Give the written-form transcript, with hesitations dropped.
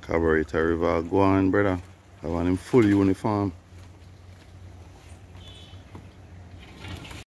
Cabarita River, go on brother, I want him full uniform.